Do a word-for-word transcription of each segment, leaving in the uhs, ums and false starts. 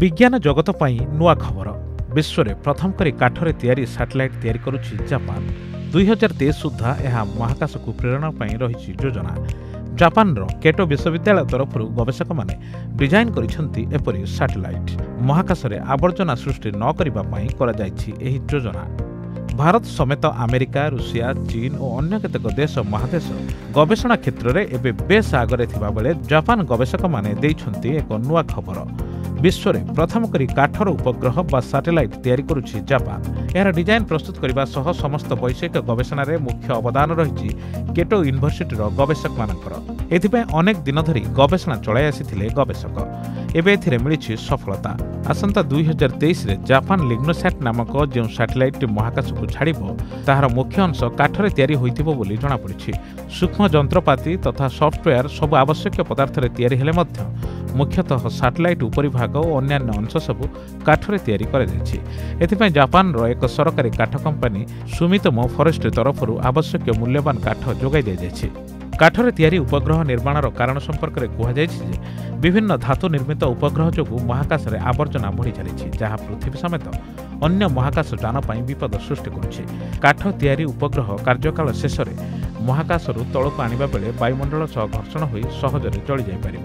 विज्ञान जगत पाई नुआ खबर। विश्व में प्रथम करी काठरे तैयारी सैटेलाइट तैयारी करुछि जापान। दुई हजार तेईस सुधा यह महाकाश को प्रेरणा पाई रही योजना। जापान रो केटो विश्वविद्यालय तरफ गवेषक माने डिजाइन करिसेंती एपरि सैटेलाइट महाकाश रे आवर्जना सृष्टि न करिबा पई करा जायछि एही योजना। भारत समेत अमेरिका, रूसिया, चीन और अन्य केतक देश महादेश गवेषणा क्षेत्र में एबे बेस आगे थिबा बेले जापान गवेषक माने देइछंती एक नुआ खबर। विश्व में प्रथम करी काठर उपग्रह बा सैटेलाइट तैयारी करुछि जापान। यार डिजाइन प्रस्तुत करबा सह समस्त वैषयिक गवेषणा रे मुख्य अवदान रही केटो यूनिवर्सिटी रो गवेषक मानकर। एथिपे अनेक दिन धरी गवेषणा चलाई आसीथिले गवेषक। एबे एथिरे मिलिछि सफलता। आसंता दुई हजार तेईस जापान लिग्नोसैट नामक जो सैटेलाइट महाकाश को छाड़िबो ताहार मुख्य अंश काठरे तैयारी होइथिबो बोली जणा पड़िछि। सूक्ष्म जंत्रपाति तथा सॉफ्टवेयर सब आवश्यक पदार्थ रे तैयारी हेले मध्य मुख्यतः सैटेलाइट उपरी भाग और अन्य अंश सबू काठरे तैयारी करा। जापान रो एक सरकारी काठ कंपनी सुमितोमो फॉरेस्ट्री तरफ आवश्यक मूल्यवान काठ जोगाई दिजाई। काठरे तैयारी उपग्रह निर्माण कारण संपर्क में कहुई विभिन्न धातु निर्मित उपग्रह जो महाकाश में आवर्जना बढ़ी चली जहाँ पृथ्वी समेत अन्य महाकाश यान पर विपद सृष्टि करुछि। उपग्रह कार्यकाल शेष में महाकाशरू तौक आने बेले वायुमंडल सह घर्षण हो सहजरे जली जापर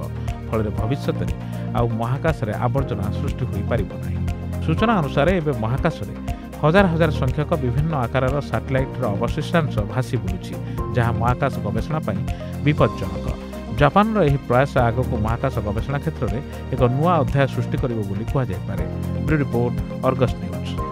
फल भविष्य में आउ महाकाश में आवर्जना सृष्टि हो पार ना। सूचना अनुसार एवं महाकाश में हजार हजार संख्यक विभिन्न आकार सैटेलाइट अवशिष्टांश भासी बुलूची जहाँ महाकाश गवेषणा विपज्जनक। जापान यह प्रयास आगक महाकाश गवेषणा क्षेत्र में एक नुआ अध्याय सृष्टि करिबो बोली कुहा जाय पारे। Bureau report, Argus news.